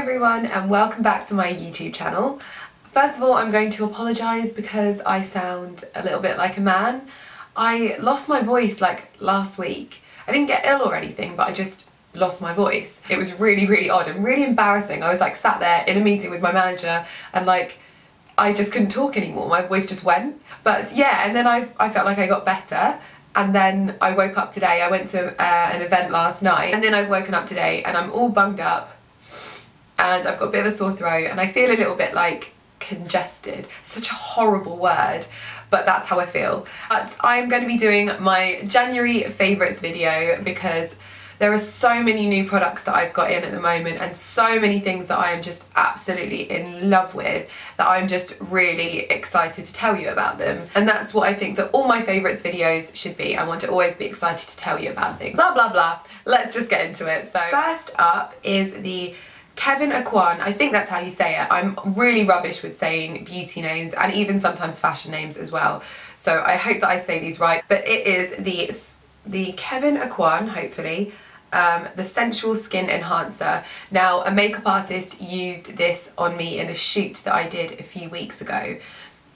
everyone and welcome back to my YouTube channel. First of all, I'm going to apologise because I sound a little bit like a man. I lost my voice like last week. I didn't get ill or anything, but I just lost my voice. It was really odd and really embarrassing. I was like sat there in a meeting with my manager and like I just couldn't talk anymore. My voice just went. But yeah, and then I felt like I got better. And then I woke up today. I went to an event last night and then I've woken up today and I'm all bunged up and I've got a bit of a sore throat and I feel a little bit like congested. Such a horrible word, but that's how I feel. But I'm going to be doing my January favourites video because there are so many new products that I've got in at the moment and so many things that I am just absolutely in love with that I'm just really excited to tell you about them. And that's what I think that all my favourites videos should be. I want to always be excited to tell you about things. Blah, blah, blah. Let's just get into it. So first up is the Kevin Aucoin, I think that's how you say it. I'm really rubbish with saying beauty names and even sometimes fashion names as well. So I hope that I say these right. But it is the Kevin Aucoin, hopefully, the Sensual Skin Enhancer. Now, a makeup artist used this on me in a shoot that I did a few weeks ago.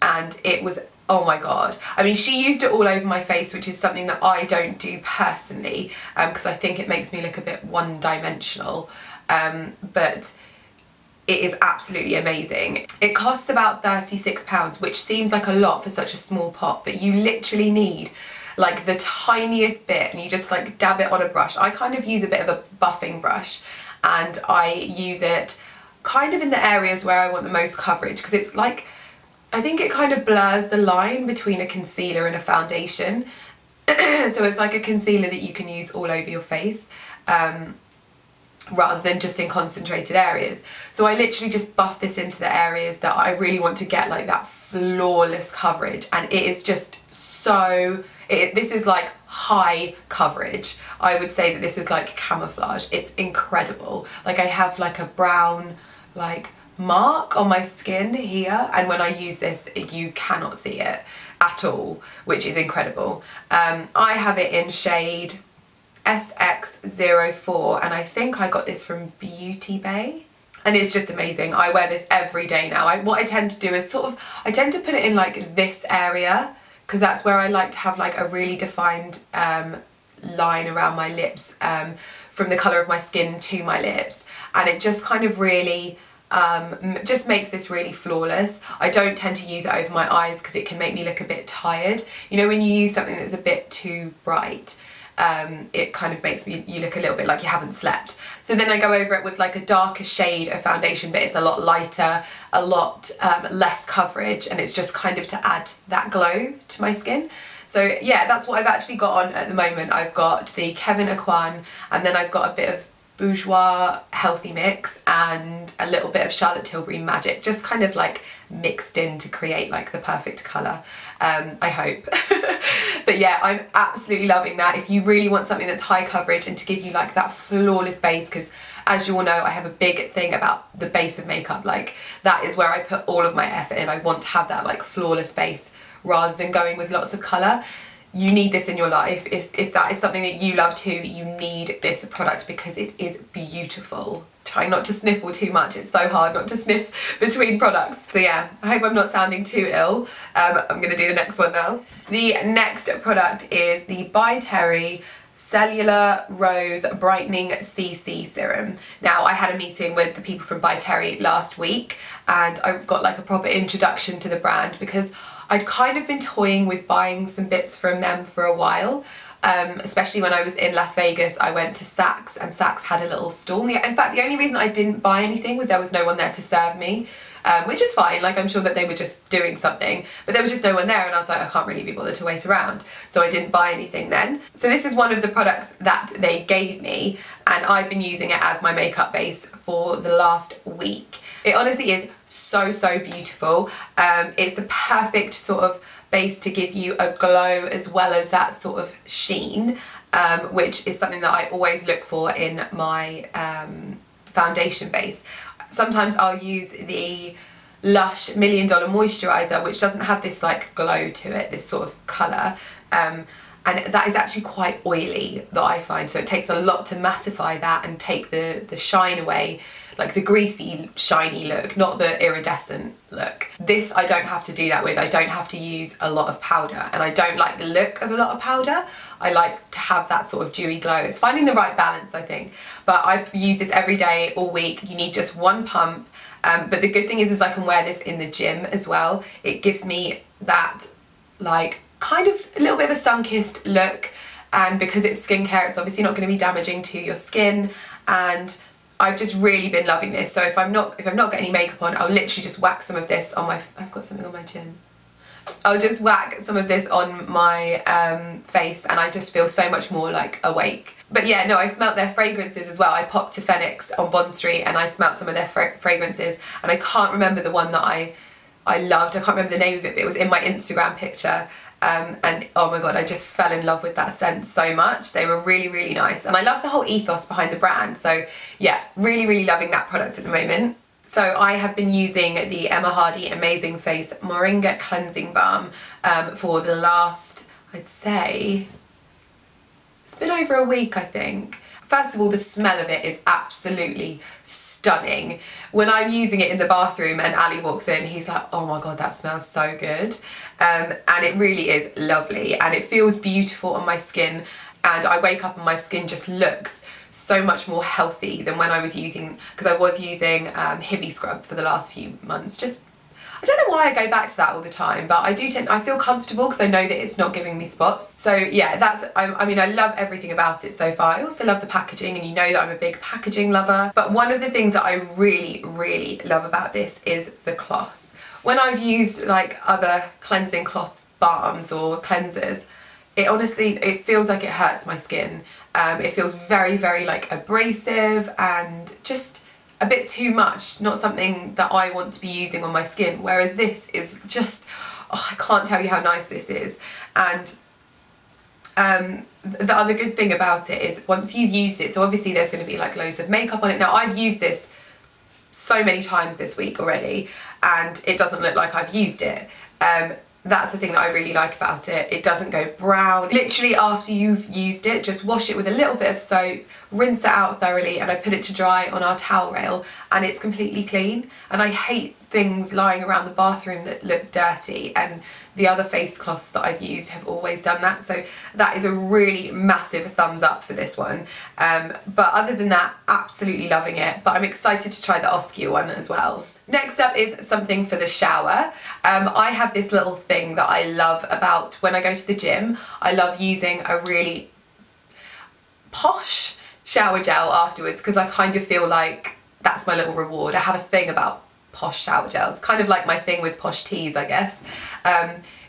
And it was, oh my god. I mean, she used it all over my face, which is something that I don't do personally, because I think it makes me look a bit one-dimensional. But it is absolutely amazing. It costs about £36, which seems like a lot for such a small pot, but you literally need like the tiniest bit and you just like dab it on a brush. I kind of use a bit of a buffing brush and I use it kind of in the areas where I want the most coverage because it's like, I think it kind of blurs the line between a concealer and a foundation. So it's like a concealer that you can use all over your face. Rather than just in concentrated areas. So I literally just buff this into the areas that I really want to get like that flawless coverage and it is just so, this is like high coverage. I would say that this is like camouflage. It's incredible. Like I have like a brown like mark on my skin here and when I use this you cannot see it at all, which is incredible. I have it in shade SX04 and I think I got this from Beauty Bay and it's just amazing. I wear this every day now. What I tend to do is sort of, I tend to put it in like this area because that's where I like to have like a really defined line around my lips from the colour of my skin to my lips and it just kind of really just makes this really flawless. I don't tend to use it over my eyes because it can make me look a bit tired. You know when you use something that's a bit too bright, it kind of makes you look a little bit like you haven't slept. So then I go over it with like a darker shade of foundation but it's a lot lighter, a lot less coverage and it's just kind of to add that glow to my skin. So yeah, that's what I've actually got on at the moment. I've got the Kevin Aucoin and then I've got a bit of Bourgeois Healthy Mix and a little bit of Charlotte Tilbury Magic, just kind of like mixed in to create like the perfect colour, I hope. But yeah, I'm absolutely loving that. If you really want something that's high coverage and to give you like that flawless base, because as you all know, I have a big thing about the base of makeup. Like that is where I put all of my effort in. I want to have that like flawless base rather than going with lots of colour. You need this in your life. If that is something that you love too, you need this product because it is beautiful. Try not to sniffle too much. It's so hard not to sniff between products. So yeah, I hope I'm not sounding too ill. I'm gonna do the next one now. The next product is the By Terry Cellular Rose Brightening CC Serum. Now I had a meeting with the people from By Terry last week and I got like a proper introduction to the brand because I'd kind of been toying with buying some bits from them for a while, especially when I was in Las Vegas. I went to Saks and Saks had a little stall. In fact, the only reason I didn't buy anything was there was no one there to serve me, which is fine. Like I'm sure that they were just doing something, but there was just no one there and I was like, I can't really be bothered to wait around. So I didn't buy anything then. So this is one of the products that they gave me and I've been using it as my makeup base for the last week. It honestly is so beautiful. It's the perfect sort of base to give you a glow as well as that sort of sheen, which is something that I always look for in my foundation base. Sometimes I'll use the Lush $1 Million Moisturiser, which doesn't have this like glow to it, this sort of colour. And that is actually quite oily that I find, so it takes a lot to mattify that and take the shine away. like the greasy, shiny look, not the iridescent look. This I don't have to do that with. I don't have to use a lot of powder, and I don't like the look of a lot of powder. I like to have that sort of dewy glow. It's finding the right balance, I think. But I use this every day, all week. You need just one pump. But the good thing is I can wear this in the gym as well. It gives me that like kind of a little bit of a sun-kissed look, and because it's skincare, it's obviously not going to be damaging to your skin. And I've just really been loving this. So if I've not got any makeup on, I'll literally just whack some of this on my, I've got something on my chin. I'll just whack some of this on my face, and I just feel so much more like awake. But yeah, no, I smelt their fragrances as well. I popped to Fenwick's on Bond Street and I smelt some of their fragrances, and I can't remember the one that I loved. I can't remember the name of it, but it was in my Instagram picture. And oh my god, I just fell in love with that scent so much. They were really, really nice, and I love the whole ethos behind the brand. So yeah, really, really loving that product at the moment. So I have been using the Emma Hardie Amazing Face Moringa Cleansing Balm for the last, I'd say, it's been over a week, I think. First of all, the smell of it is absolutely stunning. When I'm using it in the bathroom and Ali walks in, he's like, oh my god, that smells so good. And it really is lovely, and it feels beautiful on my skin, and I wake up and my skin just looks so much more healthy than when I was using, because I was using Hibiscus Scrub for the last few months. Just, I don't know why I go back to that all the time, but I do tend, I feel comfortable because I know that it's not giving me spots. So yeah, that's, I mean, I love everything about it so far. I also love the packaging, and you know that I'm a big packaging lover. But one of the things that I really, really love about this is the cloth. When I've used like other cleansing cloth balms or cleansers, it honestly, it feels like it hurts my skin. It feels very, very like abrasive and just a bit too much, not something that I want to be using on my skin, whereas this is just, oh, I can't tell you how nice this is. And the other good thing about it is once you've used it, so obviously there's going to be like loads of makeup on it. Now I've used this so many times this week already, and it doesn't look like I've used it. That's the thing that I really like about it. It doesn't go brown. Literally after you've used it, just wash it with a little bit of soap, rinse it out thoroughly, and I put it to dry on our towel rail, and it's completely clean. And I hate things lying around the bathroom that look dirty, and the other face cloths that I've used have always done that. So that is a really massive thumbs up for this one. But other than that, absolutely loving it. But I'm excited to try the Oskia one as well. Next up is something for the shower. I have this little thing that I love about when I go to the gym. I love using a really posh shower gel afterwards, because I kind of feel like that's my little reward. I have a thing about posh shower gels, kind of like my thing with posh teas, I guess.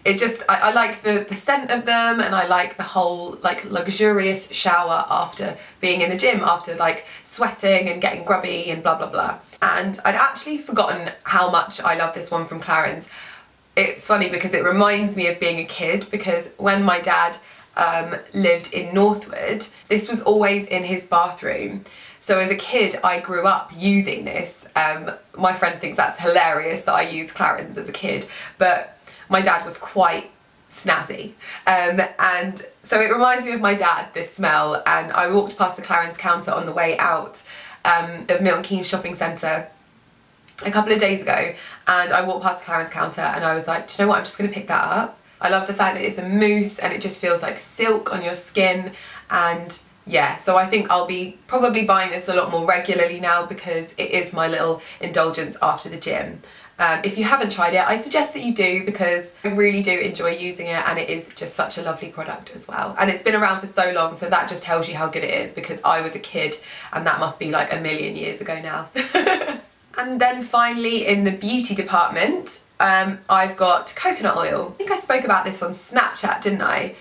It just, I like the scent of them, and I like the whole like luxurious shower after being in the gym, after like sweating and getting grubby and blah blah blah. And I'd actually forgotten how much I love this one from Clarins. It's funny because it reminds me of being a kid, because when my dad lived in Northwood, this was always in his bathroom. So as a kid, I grew up using this. My friend thinks that's hilarious that I used Clarins as a kid, but my dad was quite snazzy. And so it reminds me of my dad, this smell. And I walked past the Clarins counter on the way out of Milton Keynes shopping centre a couple of days ago, and I walked past the Clarins counter and I was like, do you know what, I'm just going to pick that up. I love the fact that it's a mousse and it just feels like silk on your skin. And yeah, so I think I'll be probably buying this a lot more regularly now, because it is my little indulgence after the gym. If you haven't tried it, I suggest that you do, because I really do enjoy using it, and it is just such a lovely product as well. And it's been around for so long, so that just tells you how good it is, because I was a kid and that must be like a million years ago now. And then finally, in the beauty department, I've got coconut oil. I think I spoke about this on Snapchat, didn't I?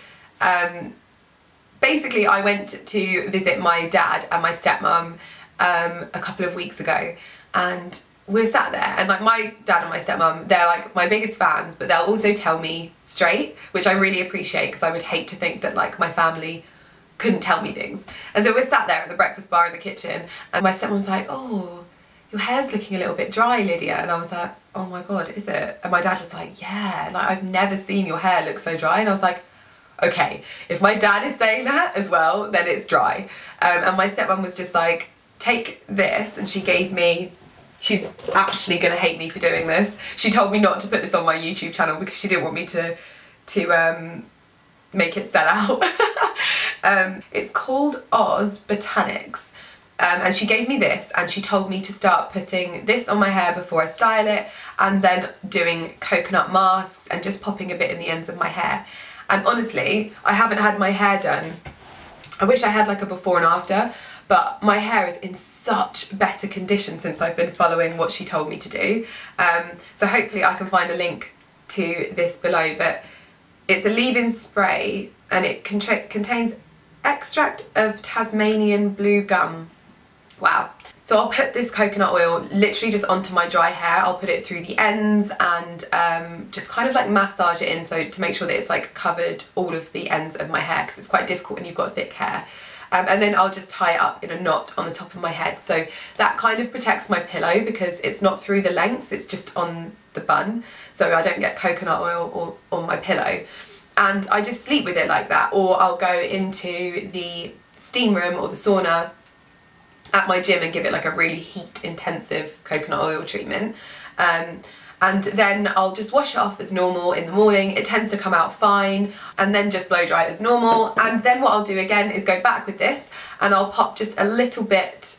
Basically, I went to visit my dad and my stepmom a couple of weeks ago, and we're sat there, and like my dad and my stepmom, they're like my biggest fans, but they'll also tell me straight, which I really appreciate, because I would hate to think that like my family couldn't tell me things. And so we're sat there at the breakfast bar in the kitchen, and my stepmom's like, oh, your hair's looking a little bit dry, Lydia. And I was like, oh my god, is it? And my dad was like, yeah, like I've never seen your hair look so dry. And I was like, okay, if my dad is saying that as well, then it's dry. And my stepmom was just like, take this, and she gave me, she's actually gonna hate me for doing this. She told me not to put this on my YouTube channel because she didn't want me to make it sell out. It's called Oz Botanics. And she gave me this, and she told me to start putting this on my hair before I style it, and then doing coconut masks and just popping a bit in the ends of my hair. And honestly, I haven't had my hair done. I wish I had like a before and after, but my hair is in such better condition since I've been following what she told me to do. So hopefully I can find a link to this below, but it's a leave-in spray, and it contains extract of Tasmanian blue gum. Wow. So I'll put this coconut oil literally just onto my dry hair. I'll put it through the ends and just kind of like massage it in, so to make sure that it's like covered all of the ends of my hair, because it's quite difficult when you've got thick hair. And then I'll just tie it up in a knot on the top of my head. So that kind of protects my pillow because it's not through the lengths, it's just on the bun. So I don't get coconut oil on my pillow. And I just sleep with it like that, or I'll go into the steam room or the sauna at my gym and give it like a really heat intensive coconut oil treatment, and then I'll just wash it off as normal in the morning. It tends to come out fine, and then just blow dry it as normal. And then what I'll do again is go back with this, and I'll pop just a little bit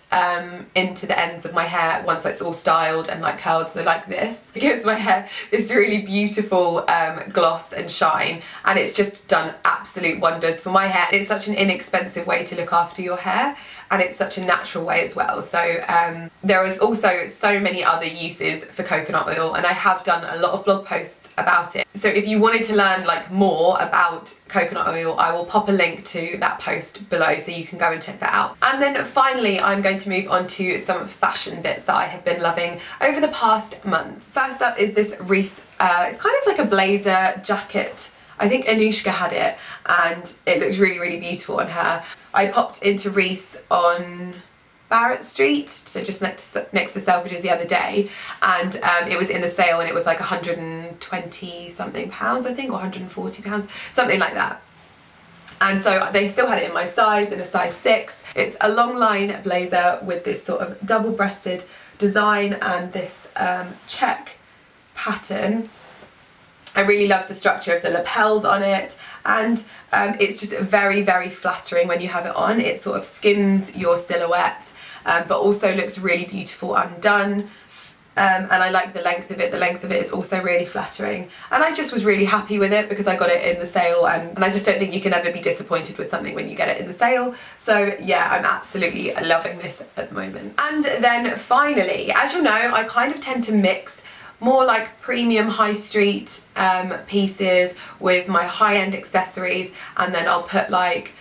into the ends of my hair once it's all styled and like curled, so like this. It gives my hair this really beautiful gloss and shine, and it's just done absolute wonders for my hair. It's such an inexpensive way to look after your hair, and it's such a natural way as well. So there is also so many other uses for coconut oil, and I have done a lot of blog posts about it. So if you wanted to learn like more about coconut oil, I will pop a link to that post below so you can go and check that out. And then finally, I'm going to move on to some fashion bits that I have been loving over the past month. First up is this Reiss, it's kind of like a blazer jacket. I think Anushka had it, and it looks really, really beautiful on her. I popped into Reiss on Barrett Street, so just next to Selfridges the other day, and it was in the sale, and it was like £120 something, I think, or £140, something like that. And so they still had it in my size, in a size 6. It's a long line blazer with this sort of double-breasted design and this check pattern. I really love the structure of the lapels on it, and it's just very, very flattering when you have it on. It sort of skims your silhouette, but also looks really beautiful undone. And I like the length of it. The length of it is also really flattering. And I just was really happy with it because I got it in the sale, and I just don't think you can ever be disappointed with something when you get it in the sale. So yeah, I'm absolutely loving this at the moment. And then finally, as you'll know, I kind of tend to mix more like premium high street pieces with my high-end accessories, and then I'll put like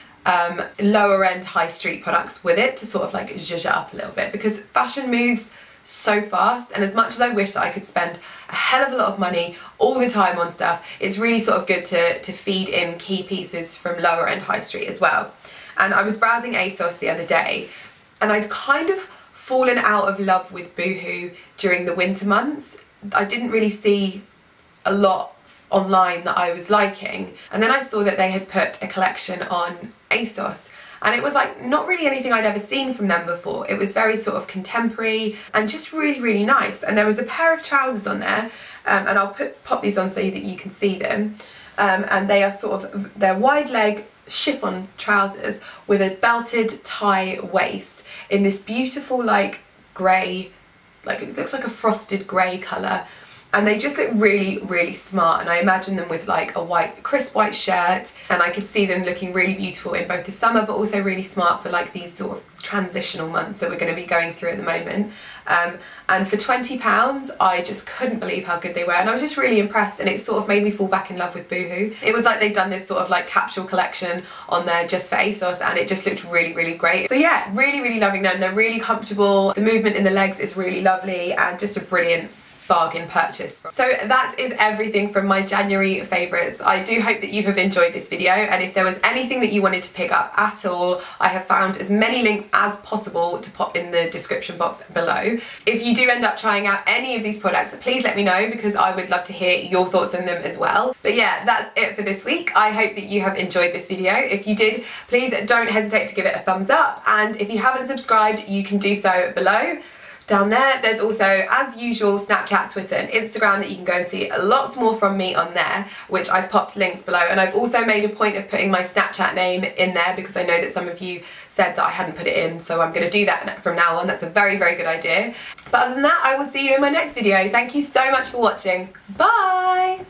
lower-end high street products with it to sort of like zhuzh it up a little bit, because fashion moves so fast, and as much as I wish that I could spend a hell of a lot of money all the time on stuff, it's really sort of good to feed in key pieces from lower-end high street as well. And I was browsing ASOS the other day, and I'd kind of fallen out of love with Boohoo during the winter months. I didn't really see a lot online that I was liking, and then I saw that they had put a collection on ASOS, and it was like not really anything I'd ever seen from them before. It was very sort of contemporary and just really, really nice. And there was a pair of trousers on there, and I'll pop these on so that you can see them, and they are sort of, they're wide leg chiffon trousers with a belted tie waist in this beautiful like grey, like it looks like a frosted grey colour, and they just look really, really smart. And I imagine them with like a white, crisp white shirt, and I could see them looking really beautiful in both the summer, but also really smart for like these sort of transitional months that we're going to be going through at the moment. And for £20, I just couldn't believe how good they were, and I was just really impressed, and it sort of made me fall back in love with Boohoo. It was like they'd done this sort of like capsule collection on there just for ASOS, and it just looked really, really great. So yeah, really, really loving them. They're really comfortable. The movement in the legs is really lovely, and just a brilliant bargain purchase from. So that is everything from my January favourites. I do hope that you have enjoyed this video, and if there was anything that you wanted to pick up at all, I have found as many links as possible to pop in the description box below. If you do end up trying out any of these products, please let me know, because I would love to hear your thoughts on them as well. But yeah, that's it for this week. I hope that you have enjoyed this video. If you did, please don't hesitate to give it a thumbs up, and if you haven't subscribed, you can do so below. Down there, there's also, as usual, Snapchat, Twitter and Instagram that you can go and see lots more from me on there, which I've popped links below. And I've also made a point of putting my Snapchat name in there because I know that some of you said that I hadn't put it in, so I'm going to do that from now on. That's a very, very good idea. But other than that, I will see you in my next video. Thank you so much for watching. Bye!